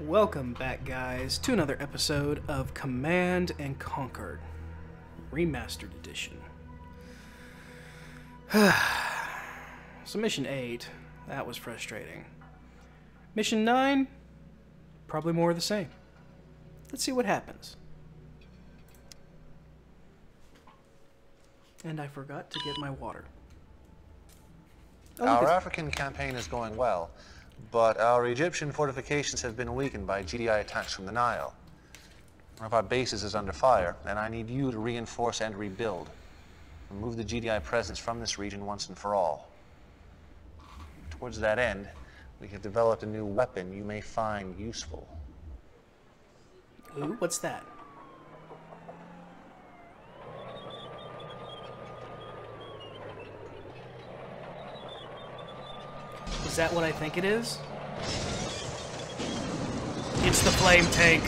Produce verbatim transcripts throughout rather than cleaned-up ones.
Welcome back, guys, to another episode of Command and Conquer Remastered Edition. So Mission eight, that was frustrating. Mission nine, probably more of the same. Let's see what happens. And I forgot to get my water. Oh, our African campaign is going well, but our Egyptian fortifications have been weakened by G D I attacks from the Nile. One of our bases is under fire, and I need you to reinforce and rebuild. Remove the G D I presence from this region once and for all. Towards that end, we have developed a new weapon you may find useful. Ooh, what's that? Is that what I think it is? It's the flame tank.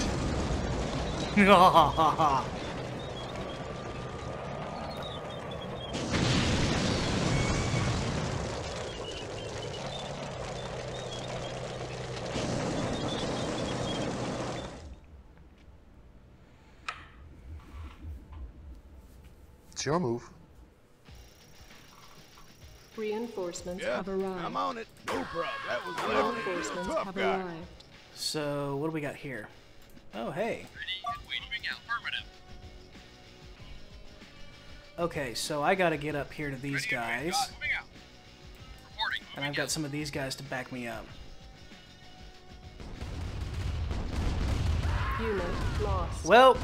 It's your move. Reinforcements yeah, have arrived. I'm on it. No problem. That was Reinforcements tough have guy. Arrived. So, what do we got here? Oh, hey. Ready and waiting out. Affirmative. Okay, so I gotta get up here to these Ready guys. And, moving out. Reporting, moving and I've got out. Some of these guys to back me up. Unit lost. Well,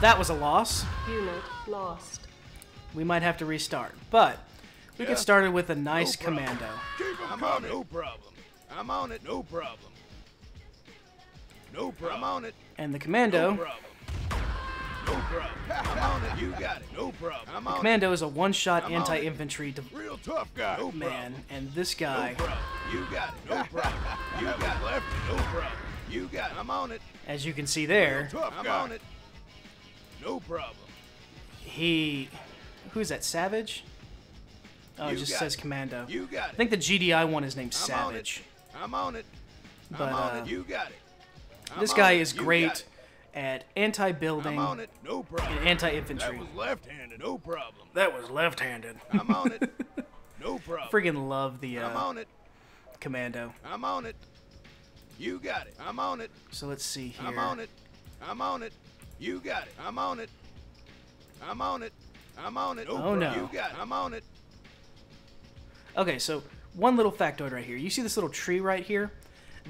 that was a loss. Unit lost. We might have to restart, but we yeah. get started with a nice no commando. I'm on it. No problem. I'm on it. No problem. No problem. I'm on it. And the commando. No problem. No problem. I'm on it. You got it. No problem. I'm on commando is a one-shot anti-infantry. Real tough guy. No man, and this guy. No problem. You got it. No problem. You got it. Left. No problem. You got it. I'm on it. As you can see there. Real tough I'm guy. On it. No problem. He. Who's that? Savage. Oh, it just says commando. You got it. I think the G D I one is named Savage. I'm on it. But uh, this guy is great at anti-building and anti-infantry. That was left-handed. No problem. That was left-handed. I'm on it. No problem. Friggin' love the uh, commando. I'm on it. You got it. I'm on it. So let's see here. I'm on it. I'm on it. You got it. I'm on it. I'm on it. I'm on it. Oh no. You got it. I'm on it. Okay, so one little factoid right here. You see this little tree right here?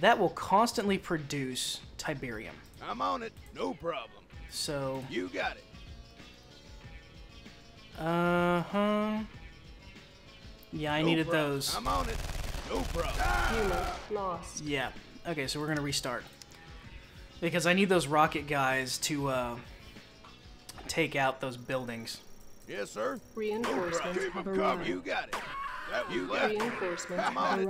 That will constantly produce Tiberium. I'm on it. No problem. So... You got it. Uh-huh. Yeah, I no needed problem. Those. I'm on it. No problem. Ah! You lost. Yeah. Okay, so we're going to restart. Because I need those rocket guys to uh, take out those buildings. Yes, sir. Reinforcements no have arrived. You got it. You Reinforcements arrived.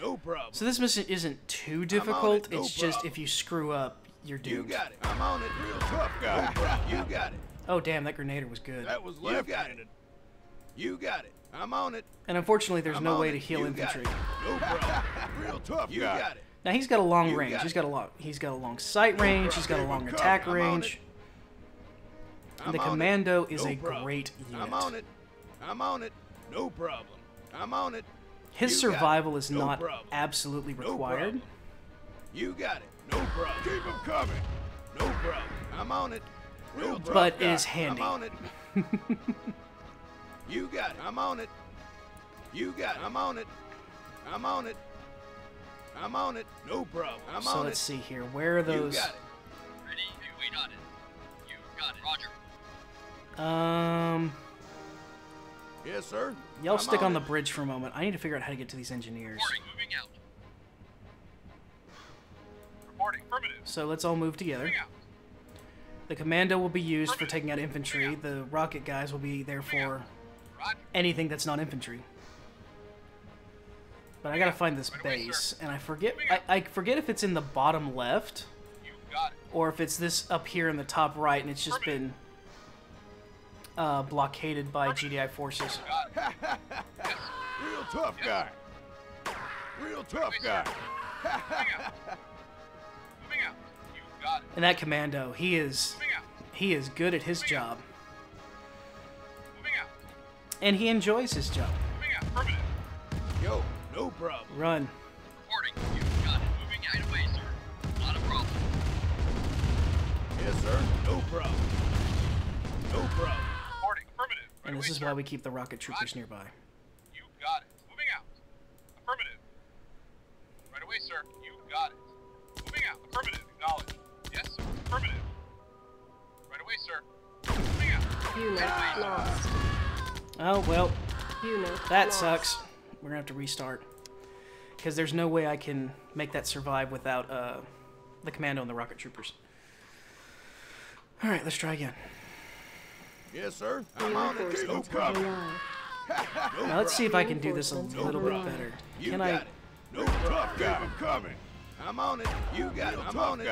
No problem. So this mission isn't too difficult. It. No it's problem. Just if you screw up, you're doomed. You got it. I'm on it. Real tough guy. No you got it. Oh damn, that grenader was good. That was left-handed. You got it. I'm on it. And unfortunately, there's I'm no way it. To heal you infantry. No problem. Real tough. You guy. Got it. Now he's got a long you range. Got he's got a long. He's got a long sight no range. He's got a long attack I'm range. And the commando it. Is no a problem. Great unit. I'm on it. I'm on it. No problem. I'm on it. His you survival it. Is no not problem. Absolutely required. No you got it. No problem. Keep him coming. No problem. I'm on it. Real but guy. Is handy. I'm on it. You got it. I'm on it. You got it. I'm on it. I'm on it. I'm on it. No problem. I'm so on it. So let's see here. Where are those? You got it. Ready? Wait on it. You got it. Roger. Um. Yes, sir. Y'all stick on the bridge for a moment. I need to figure out how to get to these engineers. Reporting, moving out. Reporting, affirmative. So let's all move together. The commando will be used for taking out infantry. The rocket guys will be there for anything that's not infantry. But I gotta find this base, and I forget. I, I forget if it's in the bottom left, or if it's this up here in the top right, and it's just been. Uh, blockaded by G D I forces. Real tough guy. Real tough guy. And that commando, he is he is good at his job. And he enjoys his job. Yo, no problem. Run. Reporting. You've got it. Moving right away, sir. Not a problem. Yes, sir. No problem. No problem. Reporting. Affirmative. Right and this away, is sir. Why we keep the rocket troopers Roger. Nearby. You got it. Moving out. Affirmative. Right away, sir. You got it. Moving out. Affirmative. Acknowledge. Yes, sir. Affirmative. Right away, sir. Moving out. Unit right lost. Oh, well. Unit that lost. Sucks. We're gonna have to restart because there's no way I can make that survive without uh, the commando and the rocket troopers. All right, let's try again. Yes, sir. I'm on it. No problem. Now let's see if I can do this a little bit better. Can I? No problem. I'm coming. I'm on it. You got it. I'm on it.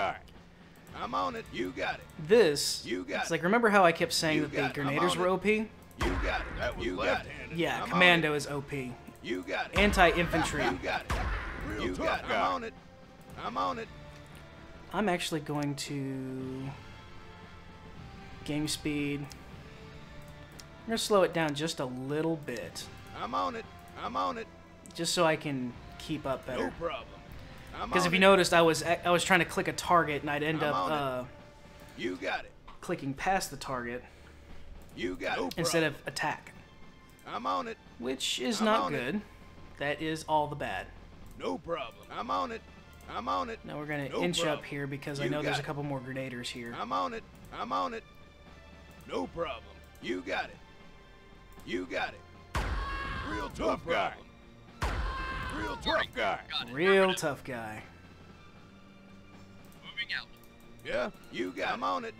I'm on it. You got it. This. It's like remember how I kept saying that the grenaders were O P? You got it. That was left-handed. Yeah, commando is O P. You got it. Anti-infantry. You got it. You got it. I'm on it. I'm on it. I'm actually going to game speed. I'm gonna slow it down just a little bit. I'm on it. I'm on it. Just so I can keep up better. No problem. Because if you it. Noticed, I was I was trying to click a target and I'd end I'm up uh, you got it. Clicking past the target. You got no instead problem. Of attack. I'm on it. Which is I'm not good. It. That is all the bad. No problem. I'm on it. I'm on it. Now we're gonna no inch problem. Up here because you I know there's it. A couple more grenaders here. I'm on it. I'm on it. No problem. You got it. You got it. Real tough no guy. Real tough guy. Real tough guy. Moving out. Yeah, you got it. I'm on it.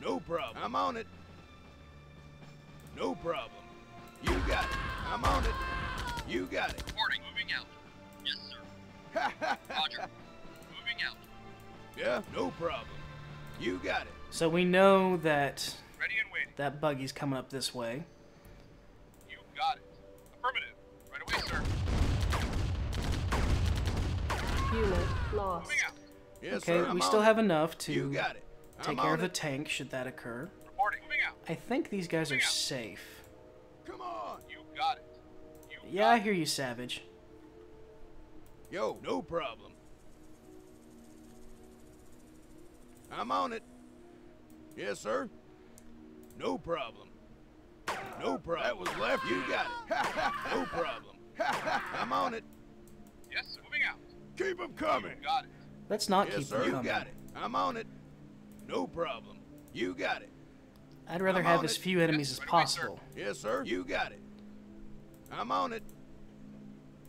No problem. I'm on it. No problem. You got it. I'm on it. You got it. Reporting. Moving out. Yes, sir. Roger. Moving out. Yeah, no problem. You got it. So we know that ready and waiting. That buggy's coming up this way. You got it. Affirmative. Right away, sir. Unit lost. Moving out. Yes, okay, sir. I'm we still it. Have enough to you got it. Take care of the it. Tank should that occur. Reporting. Moving out. I think these guys moving are out. Safe. Come on, you got it. You yeah, got I hear you, Savage. Yo, no problem. I'm on it. Yes, sir. No problem. No problem. That was left. You got it. No problem. I'm on it. Yes, sir. Moving out. Keep them coming. You got it. Let's not yes, keep sir. Them coming. You got it. I'm on it. No problem. You got it. I'd rather I'm have as it. Few enemies yes, as right possible. Away, sir. Yes, sir. You got it. I'm on it.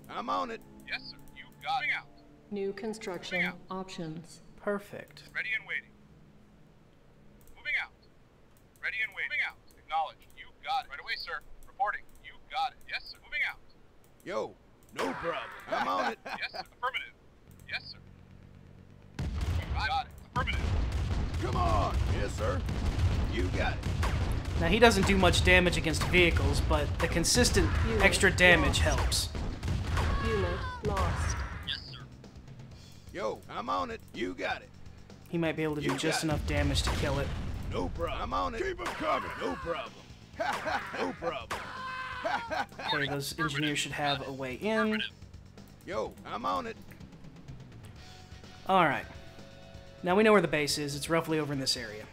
I'm on it. Yes, sir. You got it. Out. New construction out. Options. Perfect. Ready and waiting. Moving out. Ready and waiting. Moving out. Acknowledged. You got it. Right away, sir. Reporting. You got it. Yes, sir. Moving out. Yo. No problem. I'm on it. Yes, sir. Affirmative. Yes, sir. You got it. Affirmative. Come on. Yes, sir. You got it. Now he doesn't do much damage against vehicles, but the consistent unit extra damage lost. Helps. Unit lost. Yes, sir. Yo, I'm on it. You got it. He might be able to you do just it. Enough damage to kill it. No problem. I'm on it. Keep him covered. No problem. No problem. Okay, those engineers should have a way in. Yo, I'm on it. All right. Now we know where the base is. It's roughly over in this area.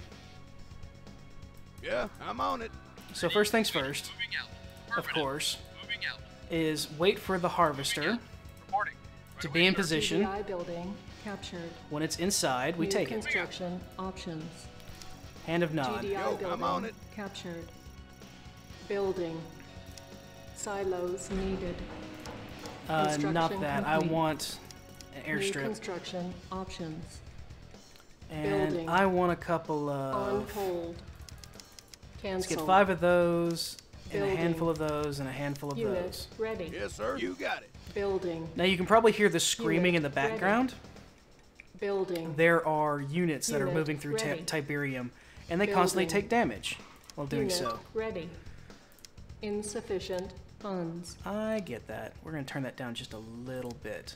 Yeah, I'm on it. So first things first, of course, is wait for the harvester to be in position. When it's inside, we take it. Construction options. Hand of Nod. Yo, I'm on it. Captured. Building. Silos needed. Uh, not that. I want an airstrip. Construction options. And I want a couple of. On hold. Cancel. Let's get five of those, building. And a handful of those, and a handful of unit those. Ready. Yes, sir. You got it. Building. Now you can probably hear the screaming unit in the background. Ready. Building. There are units unit that are moving through Tiberium, and they building. Constantly take damage while doing unit so. Ready. Insufficient funds. I get that. We're going to turn that down just a little bit.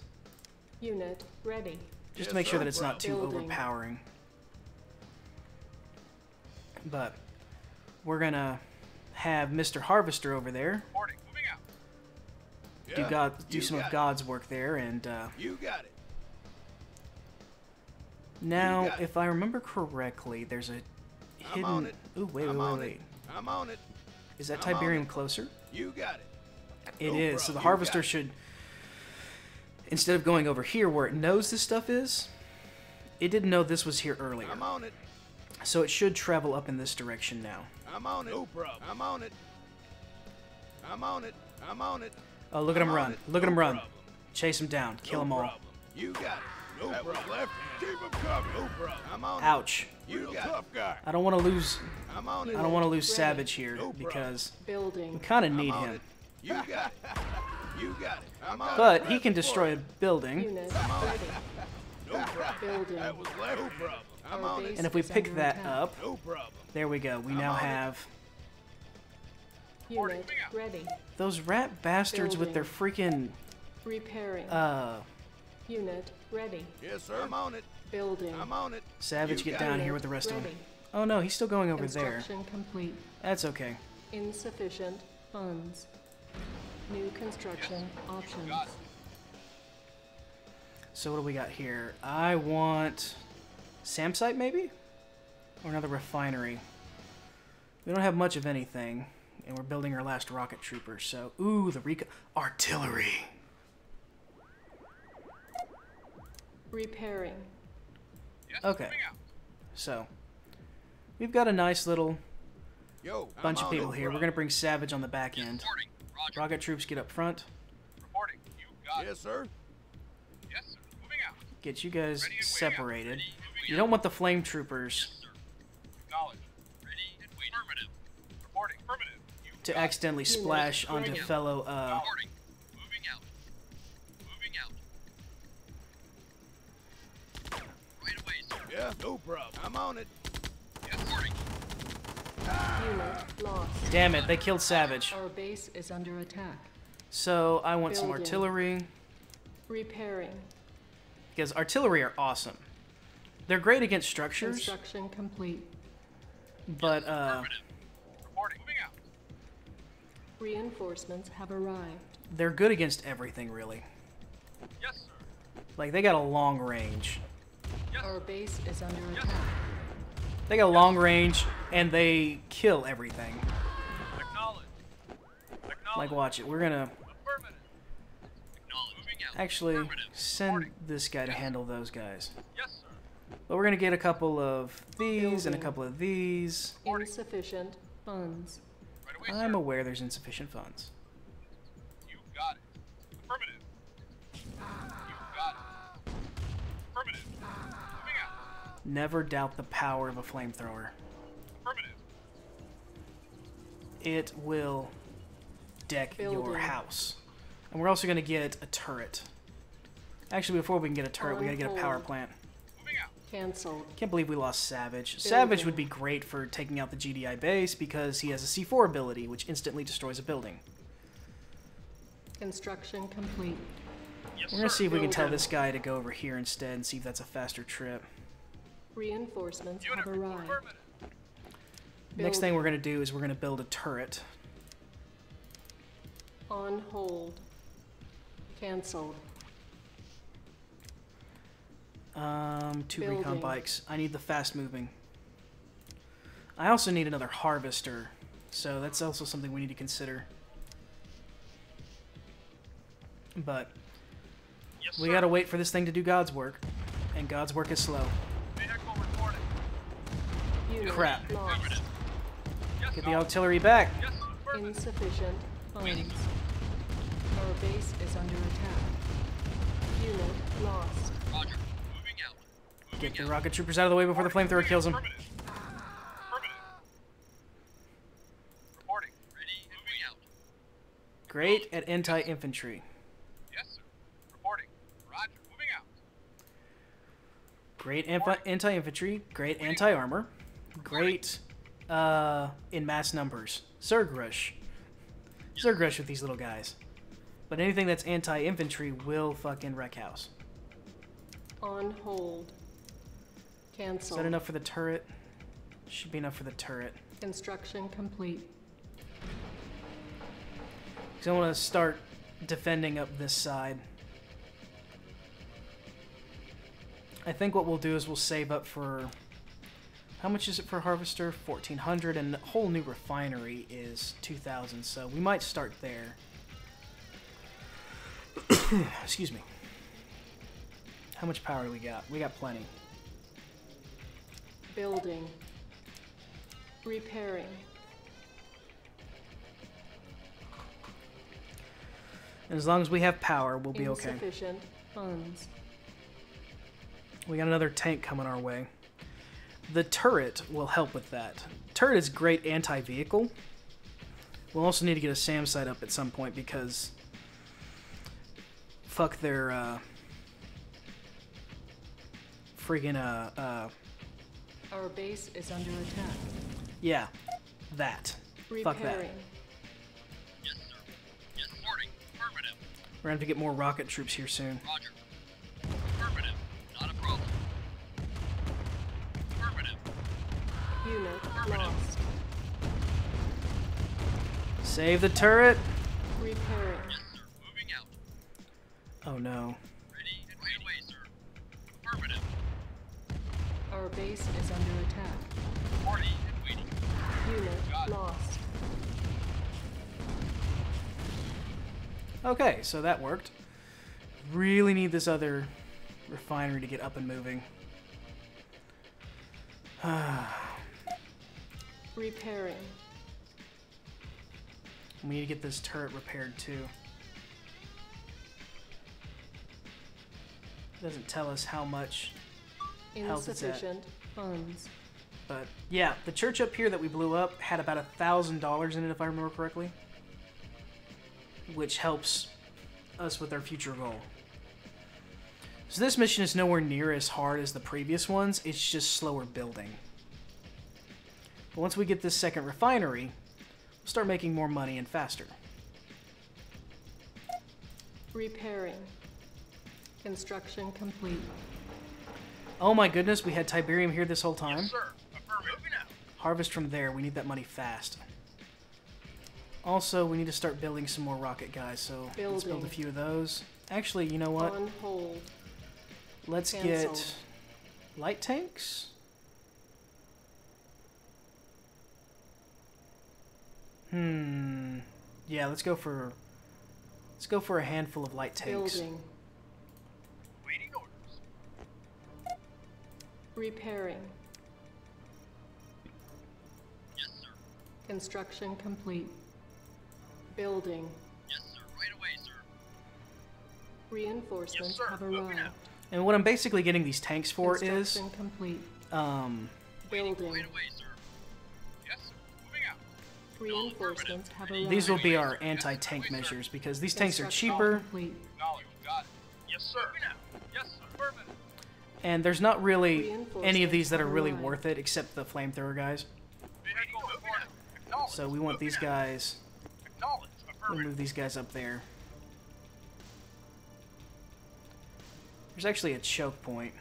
Unit ready. Just yes, to make sure sir, that it's bro. Not too building. Overpowering. but we're going to have Mister Harvester over there do, yeah, God, do some of God's it. work there. And uh, you got it. Now, got if it. I remember correctly, there's a hidden... I'm on it. Ooh, wait, I'm wait, on wait, wait. It. I'm on it. Is that I'm Tiberium closer? You got it. It no is. Problem. So the you Harvester should... Instead of going over here where it knows this stuff is, it didn't know this was here earlier. I'm on it. So it should travel up in this direction now. I'm on it. No problem. I'm on it. I'm on it. I'm on it. Oh, look at him run. Look at him run. Chase him down. Kill him all. You got it. No problem. Left. Keep him covered. No problem. I'm on it. Ouch. You got it. I don't want to lose. I'm on it. I don't want to lose Savage here because we kind of need him. You got it. You got it. I'm on it. But he can destroy a building. No problem. That was left. No problem. I'm on it. And if we pick that up, no problem. There we go. We now have. Unit ready. Those rat bastards Building. with their freaking repairing. Uh. Unit ready. Yes, sir. I'm on it. Building. I'm on it. Savage, get down here with the rest ready. of them. Oh no, he's still going over there. Complete. That's okay. Insufficient funds. New construction yes. options. So what do we got here? I want Samsite maybe, or another refinery. We don't have much of anything. And we're building our last rocket trooper, so... Ooh, the Rico... Artillery! Repairing. Okay. So, we've got a nice little Yo, bunch I'm of people here. We're going to bring Savage on the back end. Rocket troops get up front. Reporting. You got yes, sir. Yes, sir. Moving out. Get you guys Ready separated. Ready, you don't out. want the flame troopers... Yes, sir. Acknowledge. Ready and waiting. Affirmative. Reporting. Affirmative. To accidentally splash onto fellow, uh... Yeah, no problem. I'm on it. Damn it, they killed Savage. Our base is under attack. So, I want some artillery. Repairing. Because artillery are awesome. They're great against structures. Construction complete. But, uh... reinforcements have arrived. They're good against everything, really. Yes, sir. Like, they got a long range. Yes. Our base is under attack. Yes. They got a long range, and they kill everything. Acknowledge. Acknowledge. Like, watch it. We're gonna... Actually, send this guy to handle those guys. Yes, sir. But we're gonna get a couple of these Building. and a couple of these. Insufficient funds. I'm aware there's insufficient funds. You got it. Affirmative. You got it. Affirmative. Moving out. Never doubt the power of a flamethrower. Affirmative. It will deck Building. your house. And we're also going to get a turret. Actually, before we can get a turret, we got to get a power plant. Moving out. Cancel. Can't believe we lost Savage. Building. Savage would be great for taking out the G D I base because he has a C four ability, which instantly destroys a building. Construction complete. Yes, We're going to see if we can tell this guy to go over here instead and see if that's a faster trip. Reinforcements have arrived. Next thing we're going to do is we're going to build a turret. On hold. Canceled. Um, two Building. recon bikes. I need the fast moving. I also need another harvester, so that's also something we need to consider. But yes, we gotta wait for this thing to do God's work, and God's work is slow. Crap! Lost. Get the artillery back. Yes, Insufficient funds. Our base is under attack. Unit lost. Roger. Get the rocket troopers out of the way before the flamethrower kills them. Affirmative. Affirmative. Reporting. Ready and moving out. Great at anti-infantry. Yes, sir. Reporting. Roger. Moving out. Great anti-infantry. Great anti-armor. Great uh, in mass numbers. Zerg rush. Zerg rush with these little guys. But anything that's anti-infantry will fucking wreck house. On hold. Cancel. Is that enough for the turret? Should be enough for the turret. Construction complete. Because I want to start defending up this side. I think what we'll do is we'll save up for... How much is it for Harvester? fourteen hundred, and the whole new refinery is two thousand, so we might start there. Excuse me. How much power do we got? We got plenty. Building. Repairing. And as long as we have power, we'll be okay. Insufficient funds. We got another tank coming our way. The turret will help with that. Turret is great anti-vehicle. We'll also need to get a SAM site up at some point because... Fuck their, uh... Friggin', uh, uh... Our base is under attack. Yeah. That. Repairing. Fuck that. Yes, sir. Yes, warning. Affirmative. We're gonna have to get more rocket troops here soon. Roger. Affirmative. Not a problem. Affirmative. Unit lost. Save the turret. Repairing. Yes, sir. Moving out. Oh no. Ready and wait away, sir. Affirmative. Our base is under attack. Ready and waiting. Unit lost. Okay, so that worked. Really need this other refinery to get up and moving. Repairing. We need to get this turret repaired too. It doesn't tell us how much health it's at. Insufficient funds. But yeah, the church up here that we blew up had about a thousand dollars in it, if I remember correctly, which helps us with our future goal. So this mission is nowhere near as hard as the previous ones. It's just slower building. But once we get this second refinery, we'll start making more money and faster. Repairing. Construction complete. Oh my goodness, we had Tiberium here this whole time. Yes, sir. Harvest from there. We need that money fast. Also, we need to start building some more rocket guys, so building. Let's build a few of those. Actually, you know what? On hold. Let's Cancel. Get light tanks. Hmm. Yeah, let's go for let's go for a handful of light tanks. Building. Repairing. Yes, sir. Construction complete. Building. Yes, sir. Right away, sir. Reinforcements yes, sir. have arrived. And what I'm basically getting these tanks for is complete. Um. Building. Right away, sir. Yes, sir. Moving out. Reinforcements have arrived. These will be our anti-tank yes, measures because these tanks are cheaper. Complete. Yes, sir. Yes, sir. And there's not really any of these that are really worth it, except the flamethrower guys. So we want these guys... We'll move these guys up there. There's actually a choke point.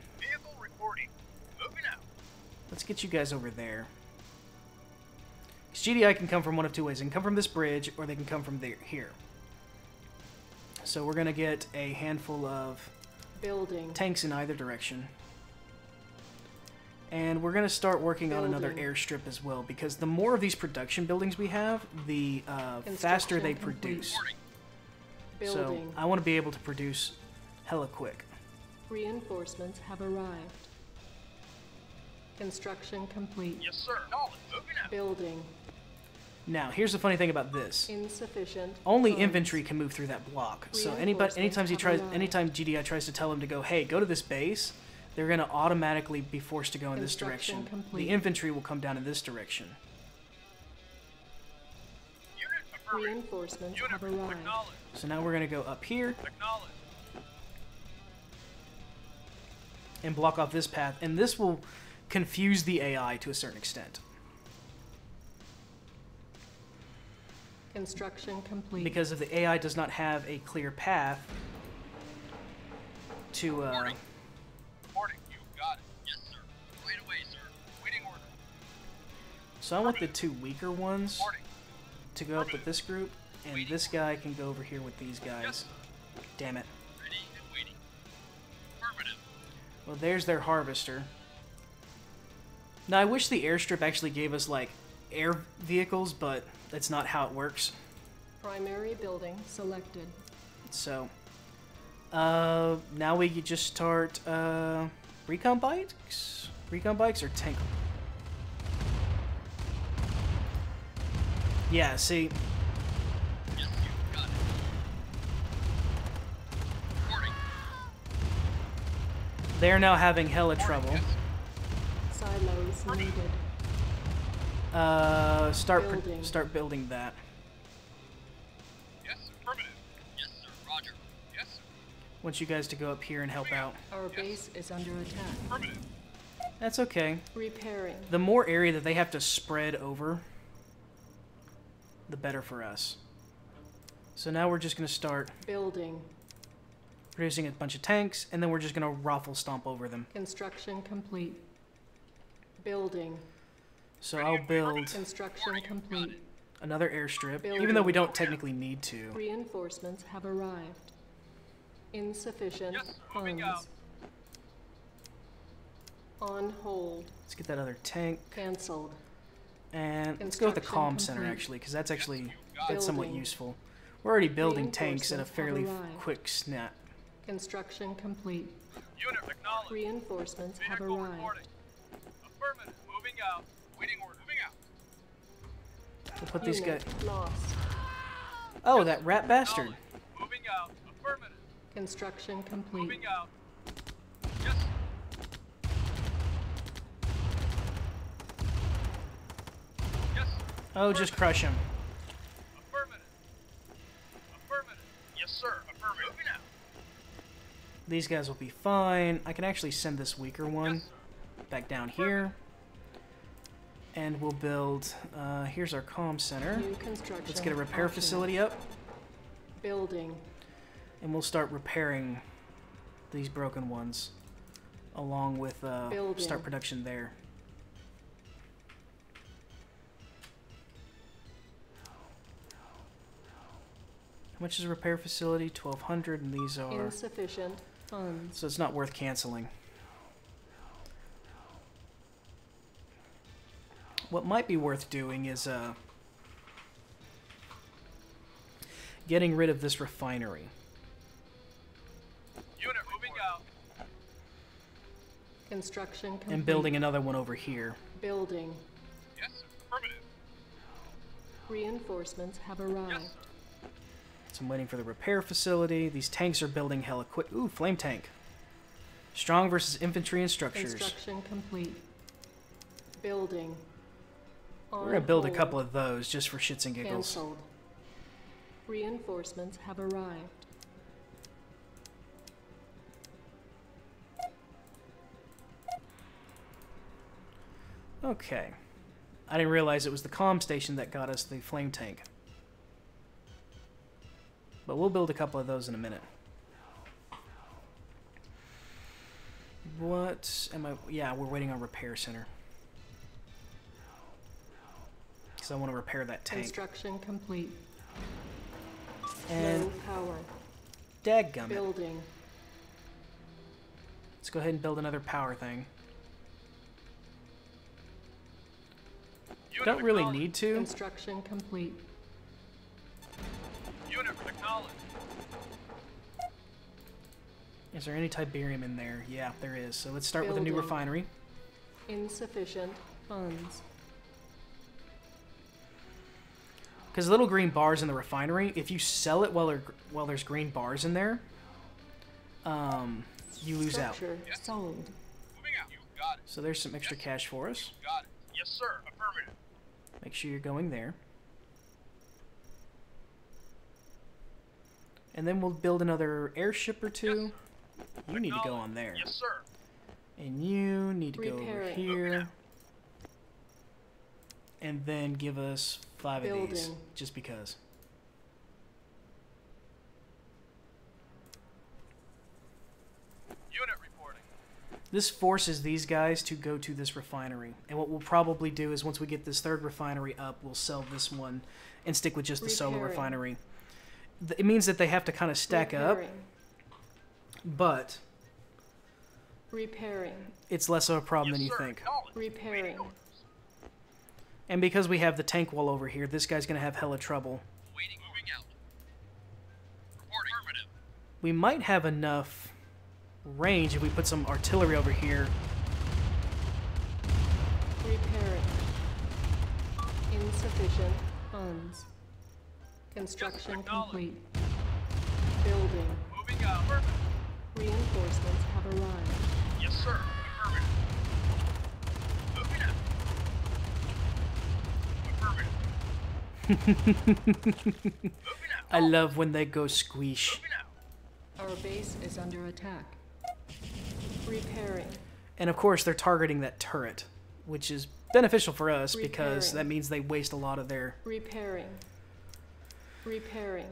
Let's get you guys over there. Because G D I can come from one of two ways. They can come from this bridge, or they can come from there, here. So we're going to get a handful of... Building. Tanks in either direction. And we're going to start working Building. on another airstrip as well, because the more of these production buildings we have, the uh, faster they complete. produce. Building. So I want to be able to produce hella quick. Reinforcements have arrived. Construction complete. Yes, sir. Building. Now, here's the funny thing about this. Insufficient. Only funds. Infantry can move through that block. So anybody, anytime he tries, anytime G D I tries to tell him to go, hey, go to this base, they're going to automatically be forced to go in this direction. Complete. The infantry will come down in this direction. Unit Reinforcements Unit have arrived. So now we're going to go up here and block off this path, and this will confuse the A I to a certain extent. Construction complete. Because if the A I does not have a clear path to, uh... Morning. Morning. You got it. Yes, sir. Right away, sir. Waiting order. So I want the two weaker ones to go up with this group, and this guy can go over here with these guys. Damn it. Well, there's their harvester. Now, I wish the airstrip actually gave us, like, air vehicles, but that's not how it works. Primary building selected. So, uh, now we could just start, uh, recon bikes? Recon bikes or tank? Yeah, see. Yes, you got it. Warning. They're now having hella trouble. Silos needed. Uh, start building. start building that. Yes, affirmative. Yes, sir. Roger. Yes, sir. Want you guys to go up here and help out. Our base is under attack. Affirmative. That's okay. Repairing. The more area that they have to spread over, the better for us. So now we're just going to start building, producing a bunch of tanks, and then we're just going to raffle stomp over them. Construction complete. Building. So I'll build construction complete. Another airstrip, building. Even though we don't technically need to. Reinforcements have arrived. Insufficient yes, funds. On hold. Let's get that other tank. Cancelled. And let's go with the comm center complete. actually, because that's actually yes, that's somewhat useful. We're already building tanks at a fairly quick snap. Construction complete. Unit acknowledged. Reinforcements have arrived. Reporting. Affirmative. Moving out. Waiting order. Moving out. We'll put these guys. Lost. Oh, that rat bastard. Moving out. Affirmative. Construction complete. Moving out. Yes. Yes. Oh, just crush him. Affirmative. Affirmative. Yes, sir. Affirmative. Moving out. These guys will be fine. I can actually send this weaker one yes, back down here. And we'll build, uh, here's our comm center. Let's get a repair options. facility up. Building. And we'll start repairing these broken ones, along with, uh, building. Start production there. How much is a repair facility? twelve hundred, and these are... insufficient funds. So it's not worth canceling. What might be worth doing is uh, getting rid of this refinery. Unit moving out. Construction complete. And building another one over here. Building. Yes, affirmative. Reinforcements have arrived. Yes, sir. So I'm waiting for the repair facility. These tanks are building hella quick. Ooh, flame tank. Strong versus infantry and structures. Construction complete. Building. We're going to build a couple of those just for shits and giggles. Canceled. Reinforcements have arrived. Okay. I didn't realize it was the comm station that got us the flame tank. But we'll build a couple of those in a minute. What am I... Yeah, we're waiting on repair center. Because I want to repair that tank. Construction complete. And no power. Dadgummit. Building. Let's go ahead and build another power thing. Unit Don't really need to. Construction complete. Unit acknowledged. Is there any Tiberium in there? Yeah, there is. So let's start building. with a new refinery. Insufficient funds. Because little green bars in the refinery, if you sell it while, there, while there's green bars in there, um, you lose Structure out. Yes. Sold. Moving out. You got it. So there's some extra yes. cash for us. You got it. Yes, sir. Affirmative. Make sure you're going there. And then we'll build another airship or two. Yes, you need to go on there. Yes, sir. And you need to Repairing. go over here. And then give us... Five Building. of these, just because. Unit reporting. This forces these guys to go to this refinery. And what we'll probably do is once we get this third refinery up, we'll sell this one and stick with just the Repairing. solo refinery. It means that they have to kind of stack Repairing. up. But... Repairing. It's less of a problem yes, than you sir. think. Repairing. And because we have the tank wall over here, this guy's going to have hella trouble. Waiting, moving out. We might have enough range if we put some artillery over here. Repairing. Insufficient funds. Construction yes, complete. Building. Moving out. Reinforcements have arrived. Yes, sir. Affirmative. Moving up. Affirmative. Moving up. I love when they go squeesh. Our base is under attack. Repairing. And of course, they're targeting that turret, which is beneficial for us Repairing. because that means they waste a lot of their Repairing. Repairing.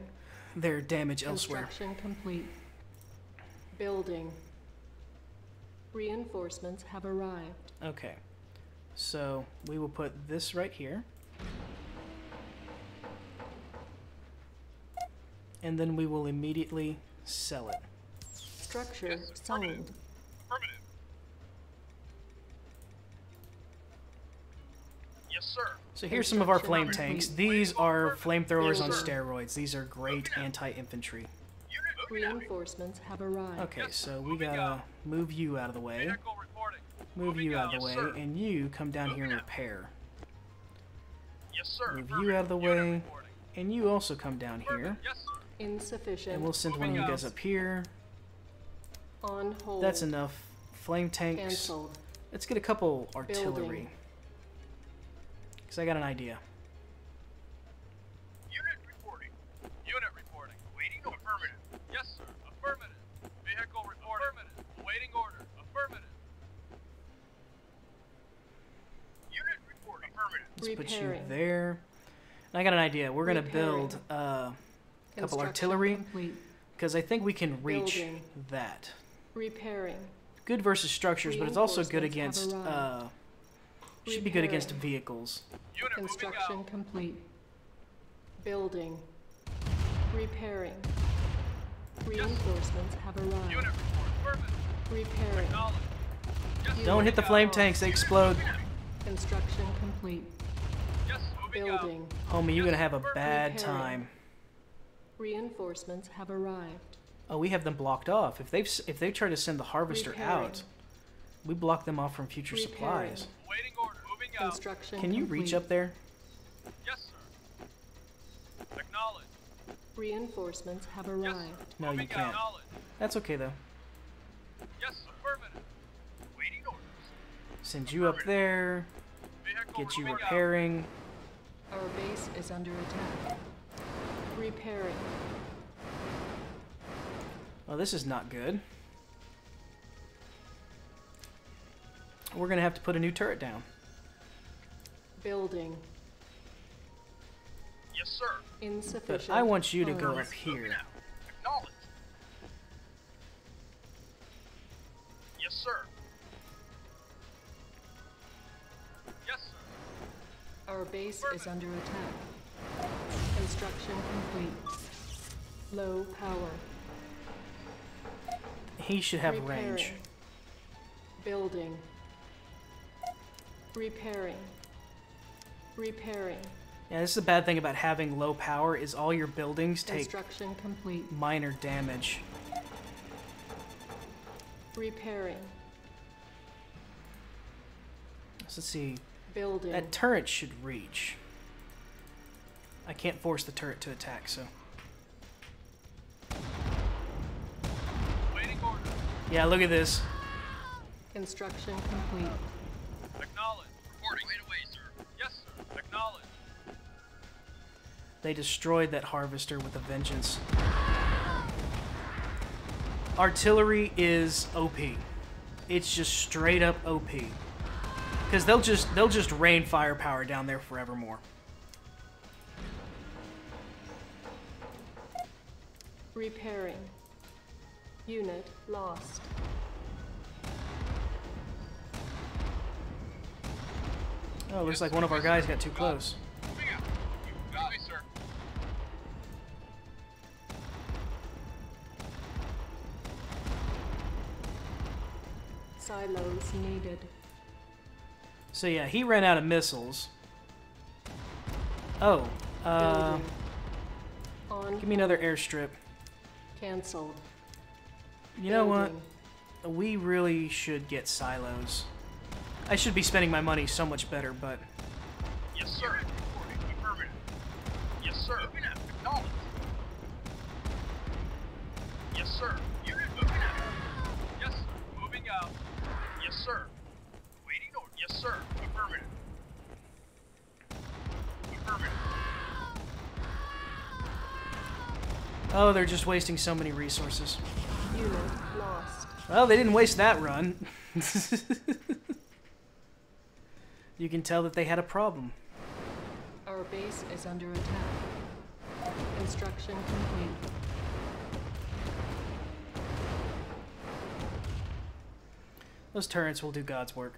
Their damage elsewhere. Construction complete. Building. Reinforcements have arrived. Okay. So we will put this right here. And then we will immediately sell it. Structure yes, sold. Permanent. Permanent. Yes, sir. So here's some of our flame tanks. These are flamethrowers on steroids. These are great anti-infantry. Reinforcements have arrived. Okay, so we gotta move you out of the way. Move you out of the way, and you come down here and repair. Yes, sir. Move you out of the way, and you also come down here. Insufficient. And we'll send one of you guys up here. On hold. That's enough. Flame tanks. Canceled. Let's get a couple artillery. Because I got an idea. Unit reporting. Unit reporting. Waiting order. Affirmative. Yes, sir. Affirmative. Vehicle reporting. Affirmative. Waiting order. Affirmative. Unit reporting. Affirmative. Let's put you there. And I got an idea. We're going to build... Uh, couple artillery, because I think we can reach Building. that. Repairing. Good versus structures, but it's also good against, uh, should be good against vehicles. Construction complete. Building. Repairing. Reinforcements have arrived. Repairing. Don't hit the flame tanks, they explode. Construction complete. Building. Homie, you're going to have a bad time. Reinforcements have arrived. Oh, we have them blocked off. If they've if they try to send the harvester Repairing. out, we block them off from future Repairing. supplies. Waiting order. Moving out. Construction Can you complete. reach up there? Yes, sir. Acknowledge. Reinforcements have arrived. Yes, no, Moving you can't. That's okay though. Yes, affirmative. Waiting orders. Send you up there. Vehicle get you repairing. Out. Our base is under attack. Repairing. Well, this is not good. We're going to have to put a new turret down. Building. Yes, sir. Insufficient. But I want you to go up here. Acknowledge. Yes, sir. Yes, sir. Our base is under attack. Construction complete. Low power. He should have Repairing. range. Building. Repairing. Repairing. Yeah, this is the bad thing about having low power is all your buildings take Construction complete. minor damage. Repairing. So let's see. Building. That turret should reach. I can't force the turret to attack, so. Waiting order. Yeah, look at this. Construction complete. Acknowledge. Reporting. Right away, sir. Yes, sir. Acknowledge. They destroyed that harvester with a vengeance. Artillery is O P. It's just straight up O P. Because they'll just they'll just rain firepower down there forevermore. Repairing. Unit lost. Oh, looks like one of our guys got too close. Silos needed. So yeah, he ran out of missiles. Oh, uh, give me another airstrip. Cancelled. You know what? We really should get silos. I should be spending my money so much better, but... Yes, sir. Affirmative. Yes, sir. Moving up. Acknowledged. Yes, sir. Unit moving up. Yes, sir. Moving out. Yes, sir. Waiting order. Yes, sir. Affirmative. Affirmative. Oh, they're just wasting so many resources. Unit lost. Well, they didn't waste that run. You can tell that they had a problem. Our base is under attack. Construction complete. Those turrets will do God's work.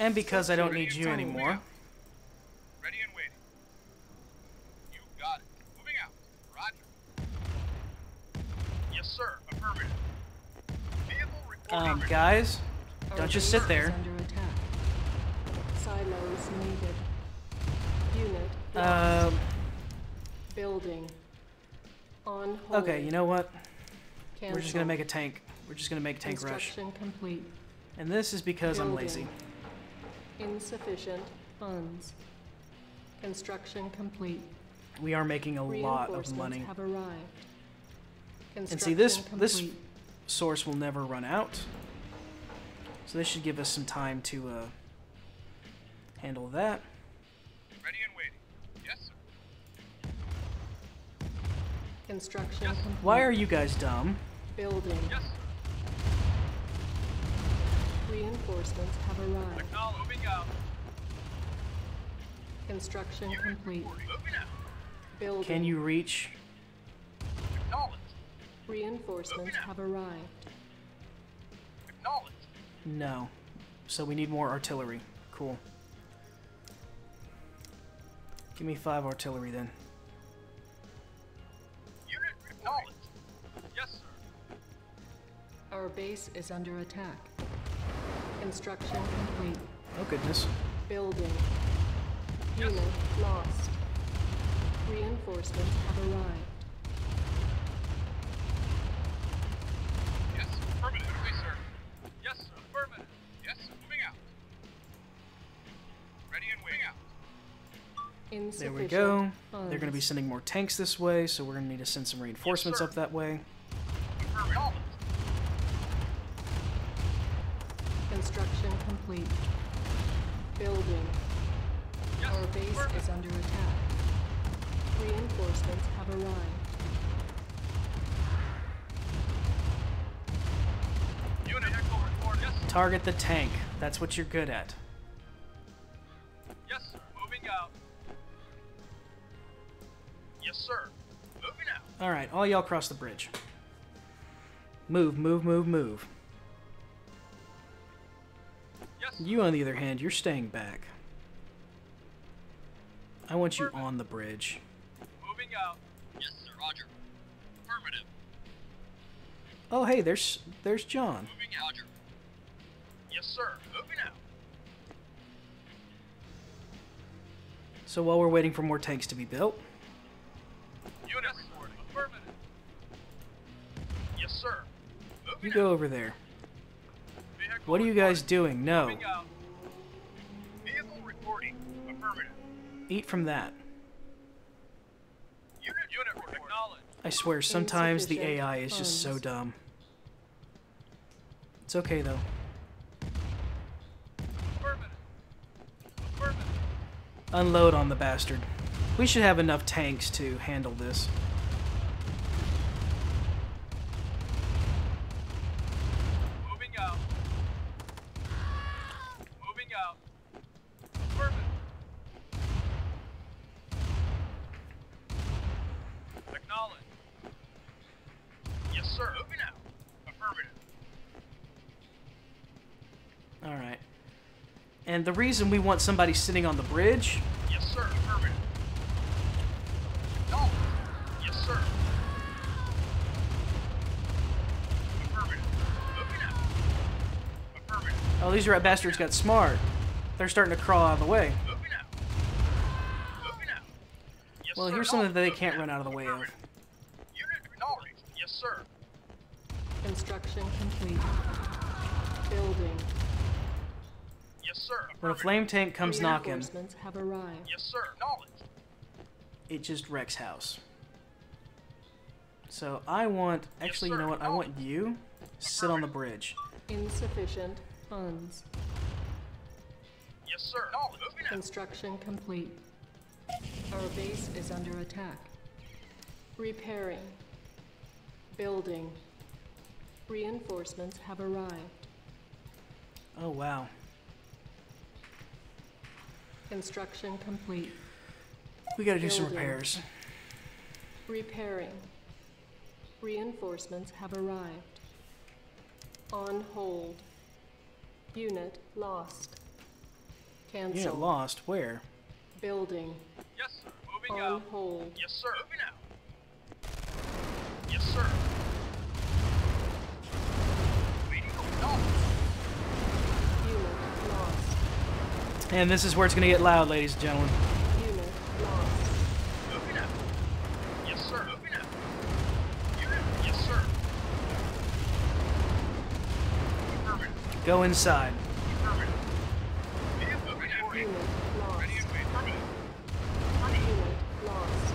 And because I don't need you anymore. Ready and waiting. You got it. Moving out. Roger. Yes, sir. Affirmative. Vehicle reporting. Um, guys. Don't just sit there. Silos needed. Unit um, building on hold. Okay, you know what? Cancel. We're just gonna make a tank. We're just gonna make a tank rush. Construction complete. And this is because building. I'm lazy. Insufficient funds. Construction complete. We are making a lot of money. Have arrived. And see, this complete. This source will never run out. So this should give us some time to uh, handle that. Ready and waiting. Yes, sir. Construction. Yes. Why are you guys dumb? Building. Yes. Reinforcements have arrived. Technology. Moving out. Construction Unit complete. Moving out. Building. Can you reach? Technology. Reinforcements have arrived. Technology. No. So we need more artillery. Cool. Give me five artillery then. Unit acknowledged. Yes, sir. Our base is under attack. Construction complete. Oh, goodness. Building. Yes. Unit lost. Reinforcements have arrived. Yes, affirmative. Yes, sir. Yes, sir. Affirmative. Yes, sir. Moving out. Ready and waiting out. There we go. Funds. They're going to be sending more tanks this way, so we're going to need to send some reinforcements yes, up that way. Affirmative. Construction complete. Building. Yes, our base affirmative. Is under attack. Reinforcements have arrived. Target the tank. That's what you're good at. Yes, sir. Moving out. Yes, sir. Moving out. All right, all y'all cross the bridge. Move, move, move, move. Yes, sir. You, on the other hand, you're staying back. I want you on the bridge. Moving out. Yes, sir. Roger. Affirmative. Oh, hey, there's there's John. Moving out. Roger. Yes, sir. Moving out. So while we're waiting for more tanks to be built. Unit reporting. Affirmative. Yes, sir. Moving you out. Go over there. Vehicle what are you guys reporting. Doing? No. Moving out. Vehicle reporting. Affirmative. Eat from that. Unit, unit report. Acknowledged. I swear, sometimes the A I is funds. Just so dumb. It's okay, though. Unload on the bastard. We should have enough tanks to handle this. Moving out. Moving out. Perfect. Acknowledge. Yes, sir. Moving out. Affirmative. All right. And the reason we want somebody sitting on the bridge... Yes, sir. Affirmative. No. Yes, sir. Affirmative. Moving up. Affirmative. Oh, these rat bastards got smart. They're starting to crawl out of the way. Moving up. Moving up. Yes, well, here's sir. something that they can't run out of the way of. Yes, sir. Construction complete. Building. Yes, sir. When a flame tank comes knocking, have arrived. Yes, sir. Knowledge. It just wrecks house. So I want, actually, yes, you know what? Knowledge. I want you sit on the bridge. Insufficient funds. Yes, sir. Knowledge. Construction complete. Our base is under attack. Repairing. Building. Reinforcements have arrived. Oh, wow. Construction complete. We gotta do some repairs. Repairing. Reinforcements have arrived. On hold. Unit lost. Cancel. Unit lost? Where? Building. Yes, sir. Moving out. On hold. Yes, sir. Moving out. Yes, sir. Waiting for knowledge. Unit lost. And this is where it's going to get loud, ladies and gentlemen. Unit lost. Moving up. Yes, sir. Moving up. Unit. Yes, sir. Affirmative. Go inside. Affirmative. Unit lost. Ready and wait. Affirmative. Unit lost.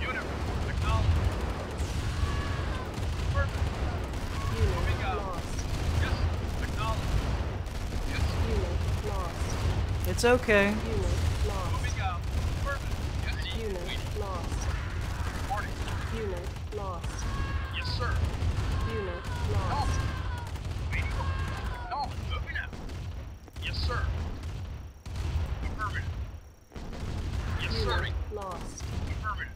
Unit report acknowledged. It's okay. Unit lost. Unit lost. Unit lost. Yes, sir. Unit lost. Knowledge. Moving out. Yes, sir. Affirmative. Yes, sir. Unit lost. Affirmative.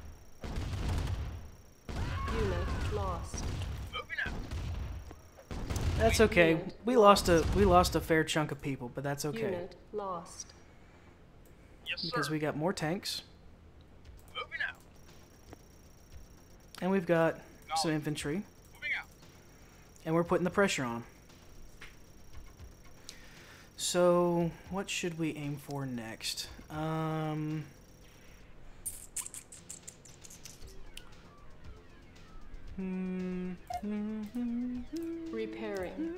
Unit lost. Moving out. That's okay. We lost a we lost a fair chunk of people, but that's okay. Unit lost. Yes, sir. Because we got more tanks. Moving out. And we've got no. some infantry. Moving out. And we're putting the pressure on. So what should we aim for next? Um Hmm. Repairing.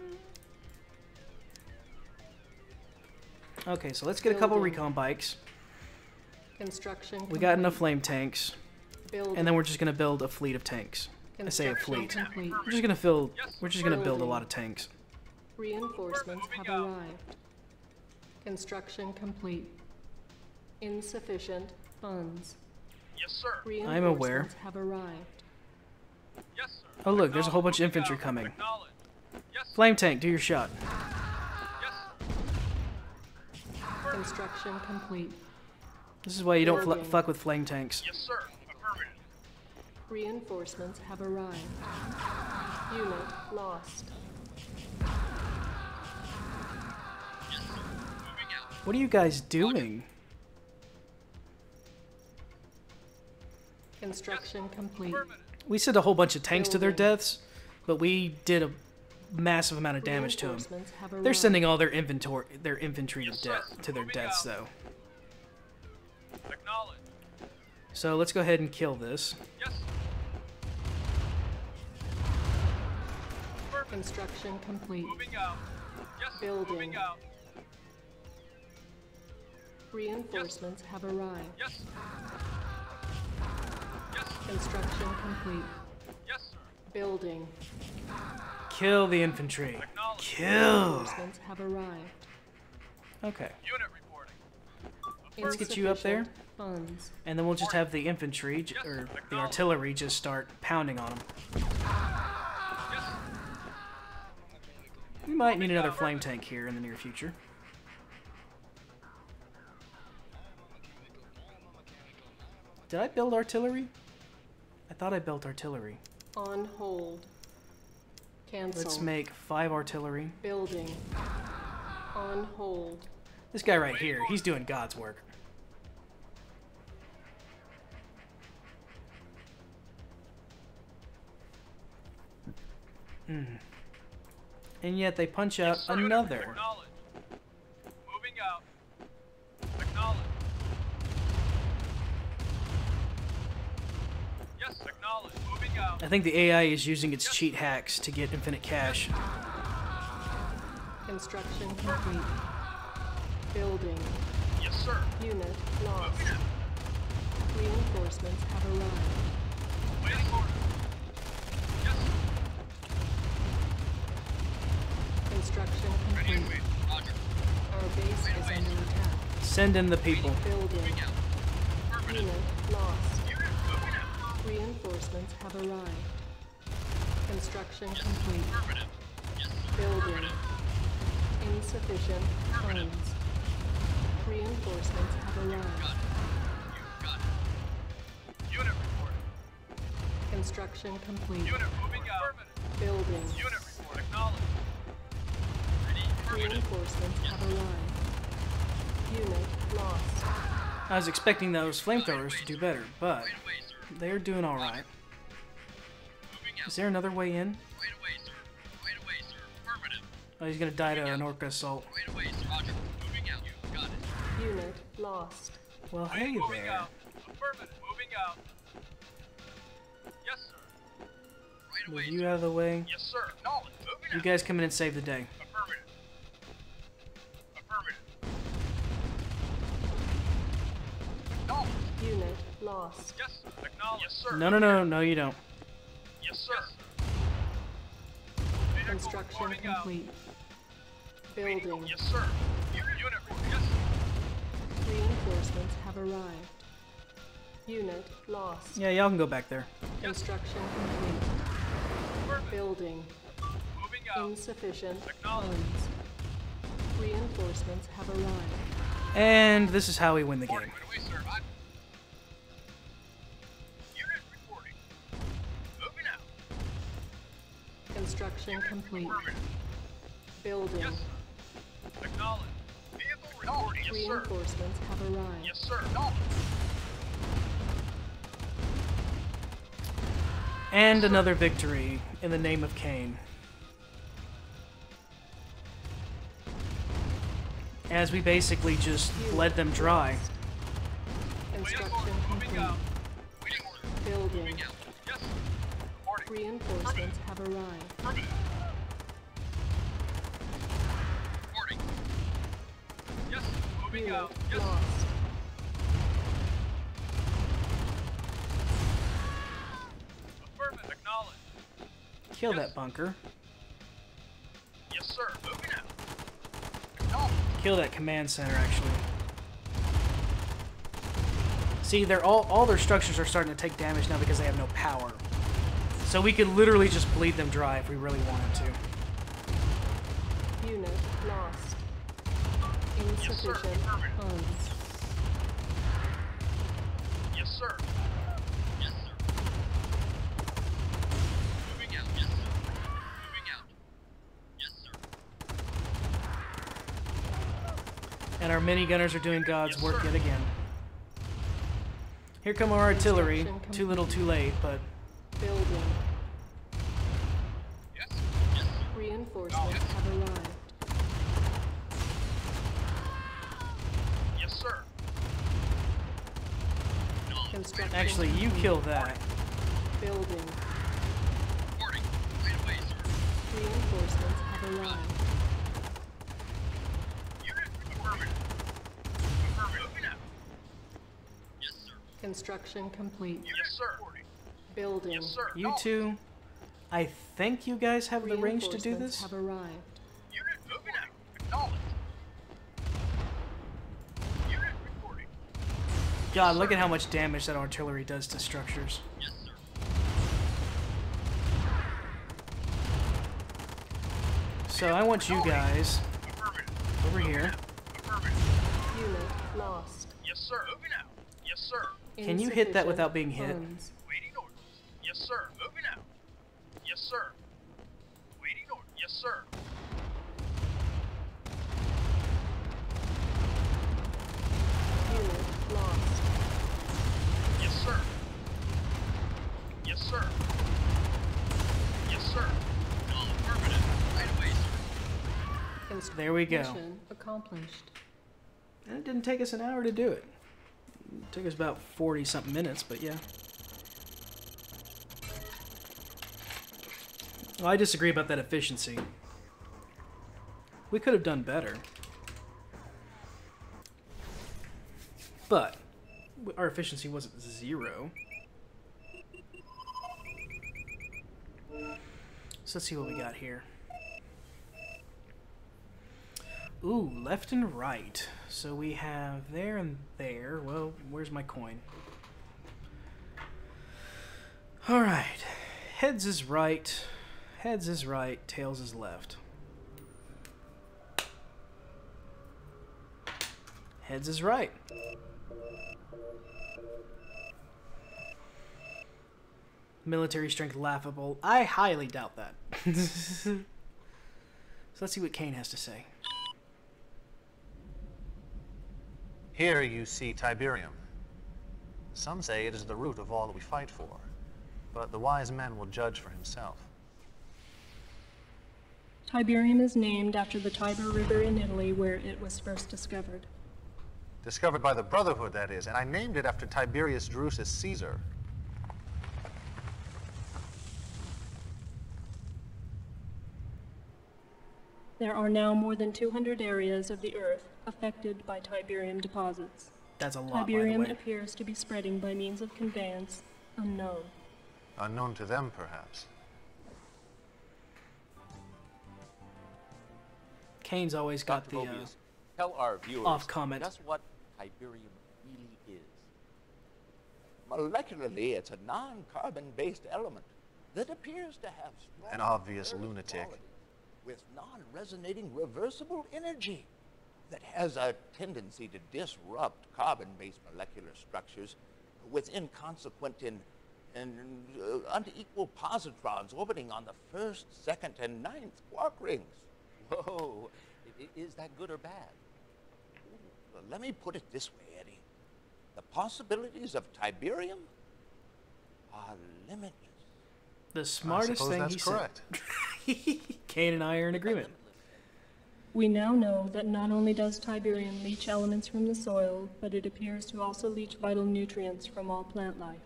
Okay, so let's get Building. a couple recon bikes. Construction. We complete. got enough flame tanks, Building. and then we're just gonna build a fleet of tanks. I say a fleet. Complete. We're just gonna fill. Yes. We're just Building. gonna build a lot of tanks. Reinforcements have arrived. Construction complete. Insufficient funds. Yes, sir. Reinforcements I'm aware. Have arrived. Yes, sir. Oh look, there's a whole bunch of infantry coming. Yes, flame tank, do your shot. Yes, sir. Construction complete. This is why you Building. don't fuck with flame tanks. Yes, sir. Affirmative. Reinforcements have arrived. Unit lost. Yes, sir. Moving out. What are you guys doing? Construction yes. complete. We sent a whole bunch of tanks Building. to their deaths, but we did a massive amount of damage to them. They're sending all their inventory, their infantry yes, to death, to their deaths, though. Acknowledge. So let's go ahead and kill this. Yes. Construction complete. Moving out. Yes. Building. Moving out. Reinforcements yes. have arrived. Yes. Construction complete. Yes, sir. Building. Kill the infantry. Kill. Have arrived. Okay. Unit reporting. Let's get you up there. Funds. And then we'll just have the infantry yes, or the artillery just start pounding on them. Yes. We might need another flame tank here in the near future. Did I build artillery? I thought I built artillery. On hold. Cancel. Let's make five artillery. Building. On hold. This guy right here, he's doing God's work. Hmm. And yet they punch out yes, another. Acknowledge. Moving out. Acknowledge. Yes, acknowledge. Moving out. I think the A I is using its yes. cheat hacks to get infinite cash. Construction complete. Building. Yes, sir. Unit lost. Reinforcements have arrived. Waiting order. Yes, sir. Construction complete. Our base is under attack. Send in the people. Building. Unit lost. Reinforcements have arrived. Construction complete. Building. Insufficient funds. Reinforcements have arrived. Unit reporting. Construction complete. Unit moving out. Building. Unit report. Acknowledged. Reinforcements have arrived. Unit lost. I was expecting those flamethrowers to do better, but they're doing all right. Is there another way in? Oh, he's gonna die to an Orca assault. Unit lost. Well, hey there. Move you out of the way. You guys come in and save the day. Unit lost. Yes, sir. Yes, sir. No, no, no, no, you don't. Yes, sir. Construction complete. Out. Building. Yes, sir. Unit, unit, yes. Reinforcements have arrived. Unit lost. Yeah, y'all can go back there. Yes. Construction complete. Perfect. Building. Moving out. Insufficient funds. Reinforcements have arrived. And this is how we win the game. Construction complete. Building. Yes, sir. Acknowledge. Vehicle reporting. Yes, sir. Reinforcements have arrived. Yes, sir. And yes, another sir. Victory in the name of Kane. As we basically just Unit bled them dry. Construction complete. Building. Reinforcements have arrived. Yes, moving out. Yes. Lost. Affirmative, acknowledged. Kill yes. that bunker. Yes, sir. Moving out. Acknowledged. Kill that command center, actually. See, they're all all their structures are starting to take damage now because they have no power. So we could literally just bleed them dry if we really wanted to. Unit lost. Insufficient funds. Yes, sir. Yes, sir. Moving out. Yes, sir. Moving out. Yes, sir. And our minigunners are doing God's yes, work sir. Yet again. Here come our artillery. Too little, too late, but. Building. Yes. Yes. Reinforcements yes. have arrived. Yes, sir. Construction Actually, you kill that. Building. Boarding. Right away, sir. Reinforcements have arrived. Unit affirmative. Affirmative. Yes, sir. Construction complete. Yes, sir. Building. Yes, sir. You no. two, I think you guys have the range to do this. Have arrived. Unit moving out. Acknowledged. Unit reporting. God, yes, look sir. At how much damage that artillery does to structures. Yes, sir. So I want you guys over here. Unit lost. Yes, sir. Moving out. Yes, sir. Can you hit that without being hit? Funds. Yes, sir. Moving out. Yes, sir. Waiting order. Yes, sir. Construction there we go. Mission accomplished. And it didn't take us an hour to do it. It took us about forty-something minutes, but yeah. Well, I disagree about that efficiency. We could have done better. But our efficiency wasn't zero. So let's see what we got here. Ooh, left and right. So we have there and there. Well, where's my coin? Alright. Heads is right. Heads is right. Tails is left. Heads is right. Military strength laughable. I highly doubt that. So let's see what Kane has to say. Here you see Tiberium. Some say it is the root of all that we fight for, but the wise man will judge for himself. Tiberium is named after the Tiber River in Italy, where it was first discovered. Discovered by the Brotherhood, that is, and I named it after Tiberius Drusus Caesar. There are now more than two hundred areas of the Earth affected by Tiberium deposits. That's a lot, Tiberium, by the way. Appears to be spreading by means of conveyance unknown. Unknown to them, perhaps. Kane's always got Doctor the uh, tell our viewers off comment. That's what Tiberium really is. Molecularly, it's a non-carbon-based element that appears to have strong an obvious lunatic with non-resonating reversible energy that has a tendency to disrupt carbon-based molecular structures with inconsequent and, and uh, unequal positrons orbiting on the first, second, and ninth quark rings. Whoa, is that good or bad? Well, let me put it this way, Eddie. The possibilities of Tiberium are limitless. The smartest thing that's he correct. Said. Kane and I are in agreement. We now know that not only does Tiberium leach elements from the soil, but it appears to also leach vital nutrients from all plant life.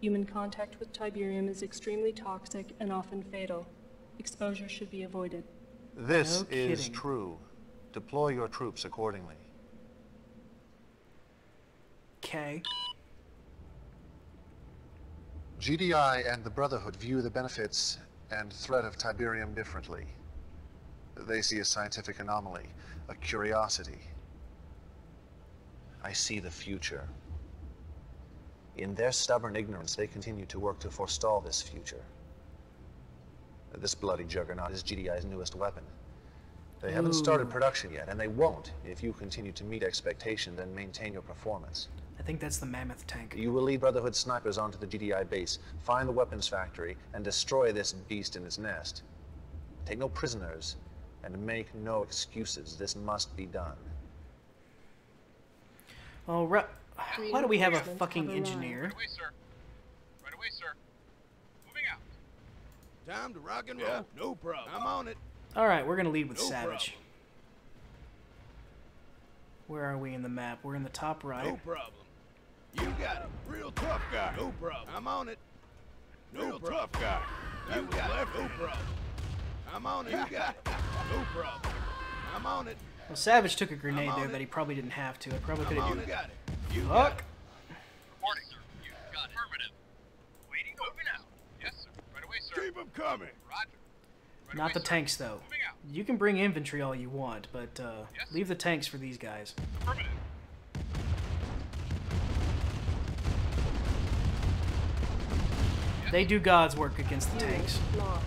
Human contact with Tiberium is extremely toxic and often fatal. Exposure should be avoided. This no is kidding. True. Deploy your troops accordingly. Okay. G D I and the Brotherhood view the benefits and threat of Tiberium differently. They see a scientific anomaly, a curiosity. I see the future. In their stubborn ignorance, they continue to work to forestall this future. This bloody juggernaut is G D I's newest weapon. They Ooh. Haven't started production yet, and they won't if you continue to meet expectations and maintain your performance. I think that's the Mammoth tank. You will lead Brotherhood snipers onto the G D I base, find the weapons factory, and destroy this beast in its nest. Take no prisoners. And make no excuses. This must be done. All right. Why do we have a fucking engineer? Right away, sir. Right away, sir. Moving out. Time to rock and roll. Yeah. No problem. I'm on it. All right, we're gonna lead with no Savage. Problem. Where are we in the map? We're in the top right. No problem. You got it. Real tough guy. No problem. I'm on it. No Real problem. Tough guy. You got left. It. No problem. I'm on it. You got it. No problem. I'm on it. Well, Savage took a grenade there that he probably didn't have to. I probably could have. You got it. You got it. Reporting, sir. You got it. Affirmative. Waiting. Moving out. Yes, sir. Right away, sir. Keep them coming. Roger. Not the tanks, though. You can bring infantry all you want, but uh, leave the tanks for these guys. Affirmative. They do God's work against the tanks. Lost.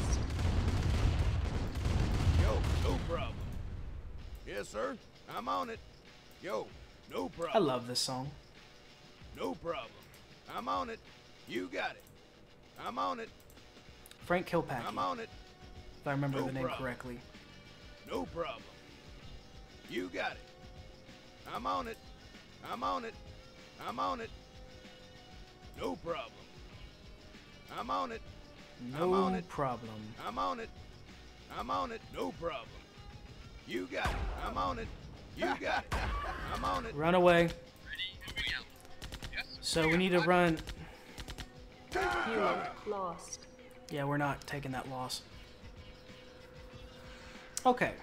No problem. Yes, sir. I'm on it. Yo, no problem. I love this song. No problem. I'm on it. You got it. I'm on it. Frank Kilpatrick. I'm on it. If I remember no the name problem. Correctly. No problem. You got it. I'm on it. I'm on it. I'm on it. No problem. I'm on it. No I'm on it. Problem. I'm on it. I'm on it. No problem. You got it. I'm on it. You got it. I'm on it. Run away. So we need to run. You lost. Yeah, we're not taking that loss. Okay.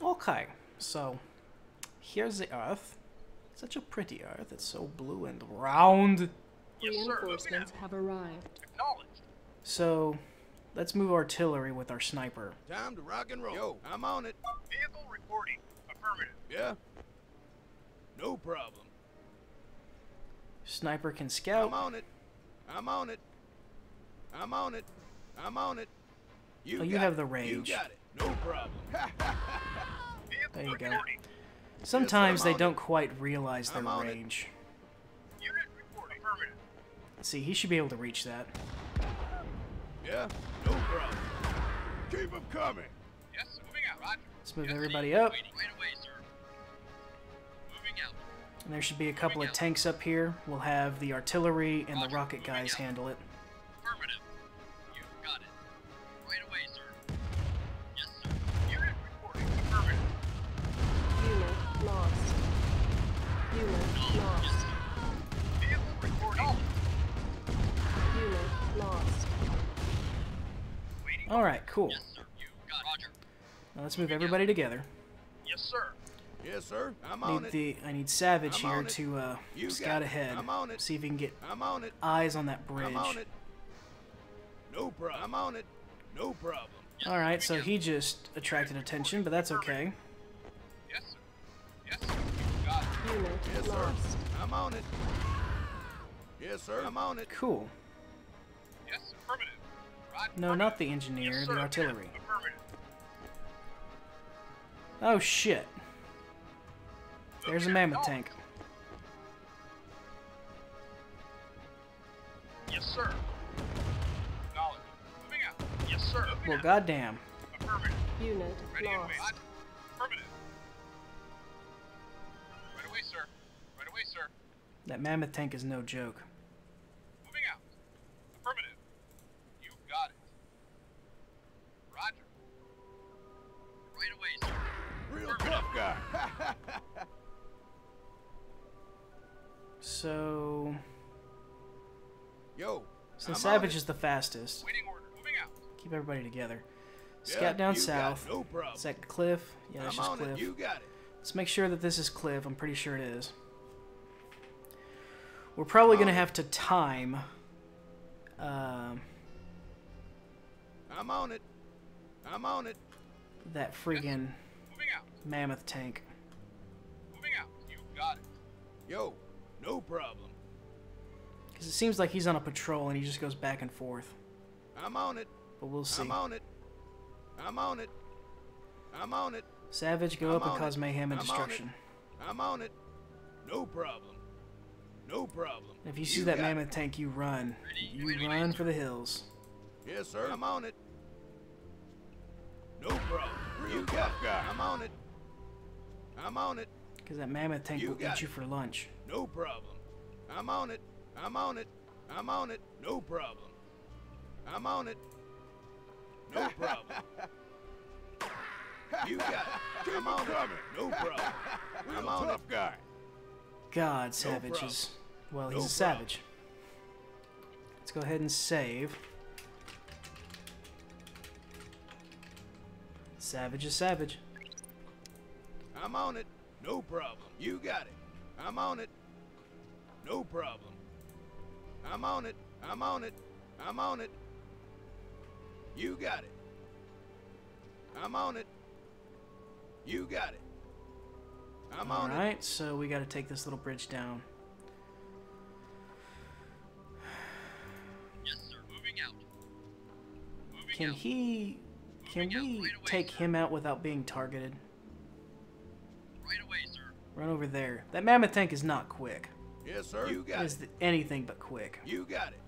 Okay. So here's the Earth. Such a pretty Earth. It's so blue and round. Reinforcements have arrived. So, let's move artillery with our sniper. Time to rock and roll. Yo, I'm on it. Vehicle reporting. Affirmative. Yeah. No problem. Sniper can scout. I'm on it. I'm on it. I'm on it. I'm on it. You, oh, you have it. The range. You got it. No problem. There you go. Sometimes yes, they don't it. Quite realize their range. Unit report. Affirmative. See, he should be able to reach that. Yeah. No problem. Keep them coming. Yes, moving out. Roger. Let's move yes, everybody up. Waiting. Wait away, sir. Moving out. And there should be a couple moving of out. Tanks up here. We'll have the artillery and Roger. The rocket moving guys out. Handle it. Affirmative. You got it. Right away, sir. Yes, sir. Unit reporting. Affirmative. Unit lost. Unit no. lost. Yes, sir. Vehicle reporting. No. Unit lost. All right, cool. Yes, sir. You got it. Roger. Now let's move everybody together. Yes, sir. Yes, sir. I'm on need the, it. I need Savage I'm here to uh, scout ahead. I'm on it. See if he can get I'm on it. Eyes on that bridge. I'm on it. No problem. I'm on it. No problem. Yes, all right, so he just attracted attention, but that's okay. Yes, sir. Yes, sir. You got it. Unit yes, sir. Lost. I'm on it. Yes, sir. I'm on it. Cool. Yes, affirmative. No, not the engineer, yes, the artillery. Oh shit. There's a mammoth tank. Yes, sir. Knowledge. Moving out. Yes, sir. Moving well, out. Goddamn. Affirmative. Unit ready lost. Away. Affirmative. Right away, sir. Right away, sir. That mammoth tank is no joke. Moving out. Affirmative. Right away, sir. Real tough guy. So, yo, since I'm Savage is the fastest, waiting order. Moving out. Keep everybody together. Scout yeah, down south. No problem. Is that Cliff? Yeah, that's I'm just Cliff. It. You got it. Let's make sure that this is Cliff. I'm pretty sure it is. We're probably I'm gonna have to time. Um. I'm on it. I'm on it. That friggin' yes. mammoth tank. Moving out. You got it. Yo, no problem. Because it seems like he's on a patrol and he just goes back and forth. I'm on it. But we'll see. I'm on it. I'm on it. I'm on it. Savage, go I'm up and cause it. Mayhem and I'm destruction. On I'm on it. No problem. No problem. If you see you that mammoth it. Tank, you run. Ready, you ready, run ready, for the hills. Yes, sir. I'm on it. No problem. Real tough guy. I'm on it. I'm on it. Because that mammoth tank will eat you for lunch. No problem. I'm on it. I'm on it. I'm on it. No problem. I'm on it. No problem. You got it. I'm on it. No problem. I'm on it, guy. God, Savage is... Well, he's a savage. Let's go ahead and save. Savage is Savage. I'm on it. No problem. You got it. I'm on it. No problem. I'm on it. I'm on it. I'm on it. You got it. I'm on it. You got it. I'm on it. All right, so we got to take this little bridge down. Yes, sir. Moving out. Moving out. Can he... Can we take him out without being targeted? Right away, sir. Run over there. That mammoth tank is not quick. Yes, sir. You got it. Is anything but quick. You got it.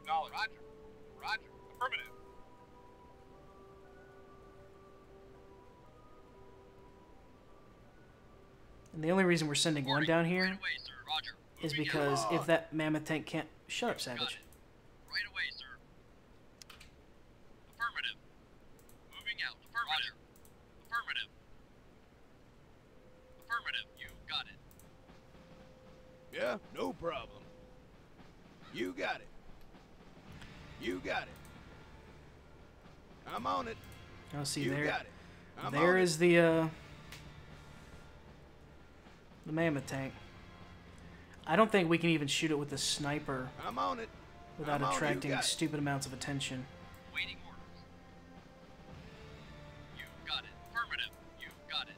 Acknowledge. Roger. Roger. Affirmative. And the only reason we're sending one down here is because if that mammoth tank can't... Shut up, Savage. Right away, sir. problem. You got it. You got it. I'm on it. Oh, see, you there, got it. I'm there on is it. the uh, the mammoth tank. I don't think we can even shoot it with a sniper. I'm on it. Without I'm attracting on, stupid it. amounts of attention. Waiting orders. You got it. Affirmative. You got it.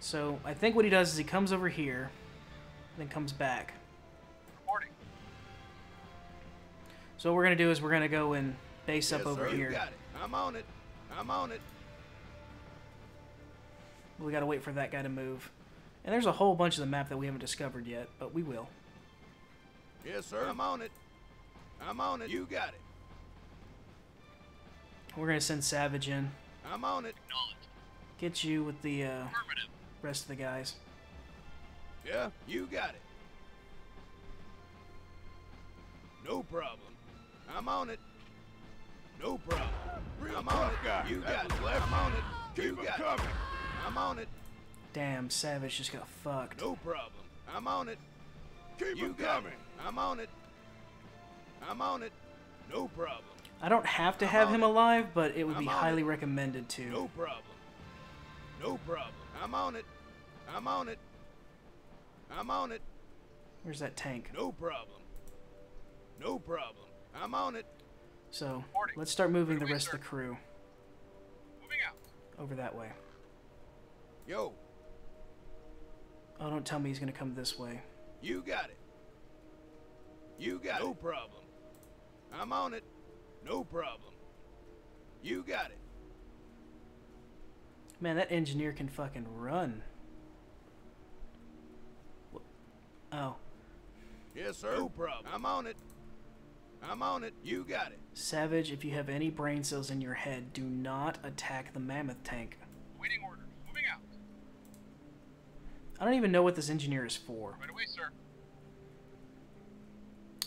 So I think what he does is he comes over here, and then comes back. Reporting. So what we're gonna do is we're gonna go and base yes, up over sir, here. You got it. I'm on it. I'm on it. We gotta wait for that guy to move. And there's a whole bunch of the map that we haven't discovered yet, but we will. Yes, sir. I'm on it. I'm on it. You got it. We're gonna send Savage in. I'm on it. Get you with the uh, rest of the guys. Yeah, you got it. No problem. I'm on it. No problem. Real I'm on it. Guy. You that got it. Left. I'm on it. Keep you got coming. It. I'm on it. Damn, Savage just got fucked. No problem. I'm on it. Keep you got coming. It. I'm on it. I'm on it. No problem. I don't have to I'm have him it. alive, but it would I'm be highly it. recommended to. No problem. No problem. I'm on it. I'm on it. I'm on it. Where's that tank? No problem. No problem. I'm on it. So, let's start moving the rest of the crew. Moving out. Over that way. Yo. Oh, don't tell me he's going to come this way. You got it. You got it. No problem. I'm on it. No problem. You got it. Man, that engineer can fucking run. Oh. Yes, sir. No problem. I'm on it. I'm on it. You got it. Savage, if you have any brain cells in your head, do not attack the mammoth tank. Waiting orders. Moving out. I don't even know what this engineer is for. Right away, sir.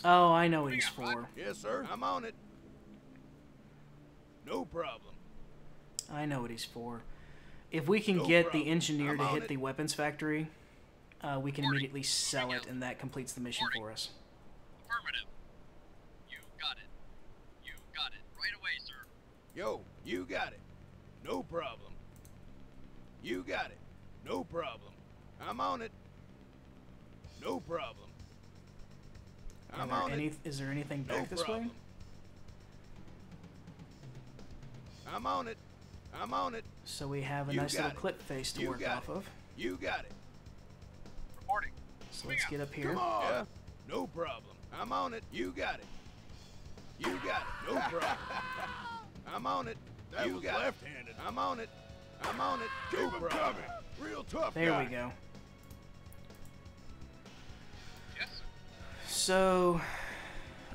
Oh, I know what he's for. Yes, sir. I'm on it. No problem. I know what he's for. If we can get the engineer to hit the weapons factory, uh, we can immediately sell it, and that completes the mission for us. Affirmative. You got it. You got it. Right away, sir. Yo, you got it. No problem. You got it. No problem. I'm on it. No problem. Are there any, is there anything back this way? I'm on it. I'm on it. So we have a nice little clip face to work off of. You got it. Reporting. So let's get up here. Come on. Yeah. No problem. I'm on it. You got it. You got it. No problem. I'm on it. That was left-handed. I'm on it. I'm on it. No problem. Real tough guy. There we go. So,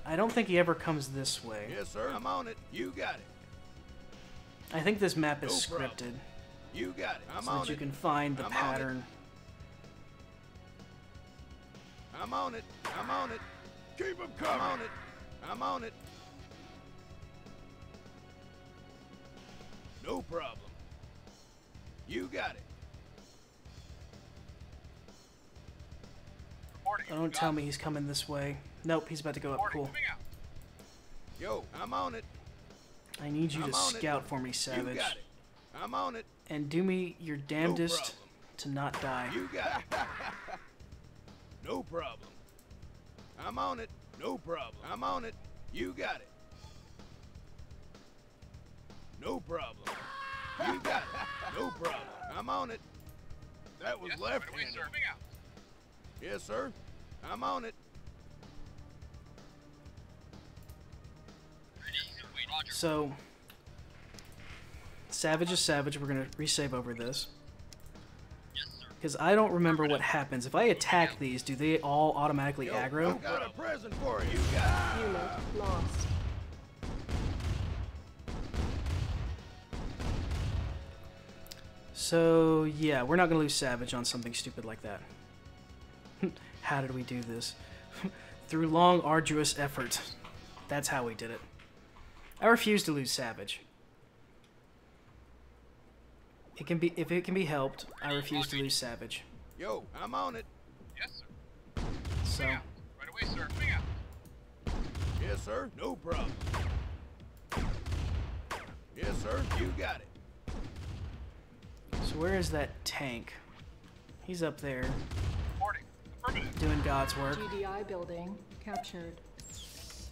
I don't think he ever comes this way. Yes, sir. I'm on it. You got it. I think this map is no scripted. You got it. I'm so on that it. You can find the I'm pattern. On I'm on it. I'm on it. Keep him coming. I'm on it. I'm on it. No problem. You got it. Oh, don't tell me he's coming this way. Nope, he's about to go up. Cool. Yo, I'm on it. I need you to scout for me, Savage. You got it. I'm on it. And do me your damnedest to not die. You got it. No problem. I'm on it. No problem. I'm on it. You got it. No problem. You got it. No problem. I'm on it. That was left-handed. Yes, sir. I'm on it. So, Savage is Savage. We're going to resave over this. Because I don't remember what happens. If I attack these, do they all automatically aggro? I've got a present for you. Unit lost. So, yeah, we're not going to lose Savage on something stupid like that. How did we do this? Through long, arduous effort. That's how we did it. I refuse to lose Savage. It can be if it can be helped. I refuse to lose Savage. Yo, I'm on it. Yes, sir. so. Right away, sir. Yes, sir. No problem. Yes, sir. You got it. So where is that tank? He's up there. Doing God's work. G D I building captured.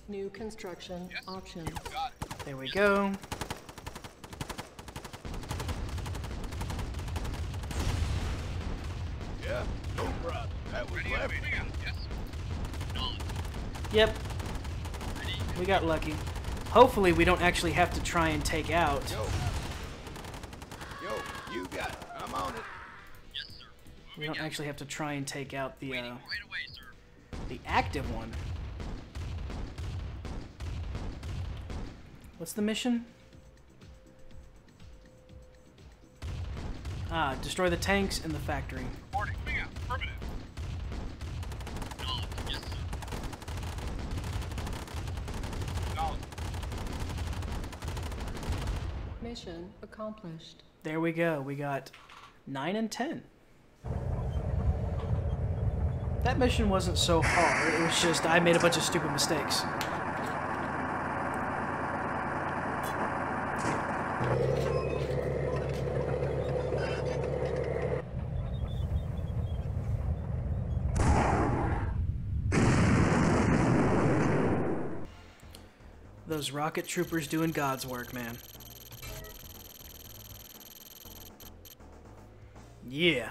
New construction yes. options. There we go. Yeah, no problem. That was left. Yes. No. Yep. We got lucky. Hopefully we don't actually have to try and take out. Yo. Yo, you got it. I'm on it. Yes, sir. We don't actually have to try and take out the uh, right away, sir. The active one. What's the mission? Ah, destroy the tanks in the factory. Reporting. Affirmative. Nod. Yes, sir. Nod. Mission accomplished. There we go. We got nine and ten. That mission wasn't so hard. It was just I made a bunch of stupid mistakes. Those rocket troopers doing God's work, man. Yeah.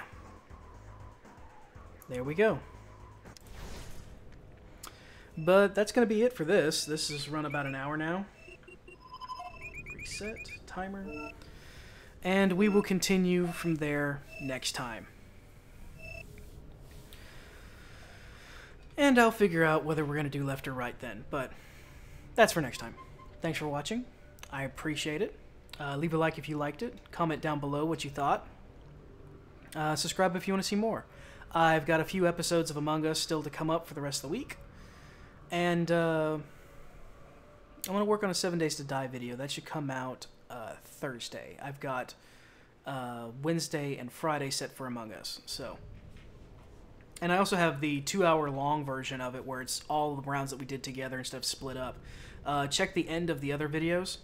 There we go. But that's going to be it for this. This has run about an hour now. Reset timer. And we will continue from there next time. And I'll figure out whether we're going to do left or right then, but that's for next time. Thanks for watching. I appreciate it. Uh, leave a like if you liked it. Comment down below what you thought. Uh, subscribe if you want to see more. I've got a few episodes of Among Us still to come up for the rest of the week. And uh, I want to work on a seven Days to Die video. That should come out uh, Thursday. I've got uh, Wednesday and Friday set for Among Us. So, and I also have the two-hour-long version of it where it's all the rounds that we did together and stuff split up. Uh, check the end of the other videos,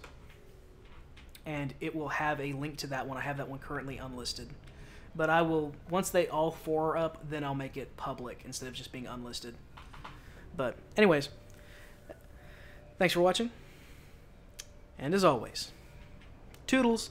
and it will have a link to that one. I have that one currently unlisted. But I will, once they all four are up, then I'll make it public instead of just being unlisted. But anyways, thanks for watching. And as always, toodles.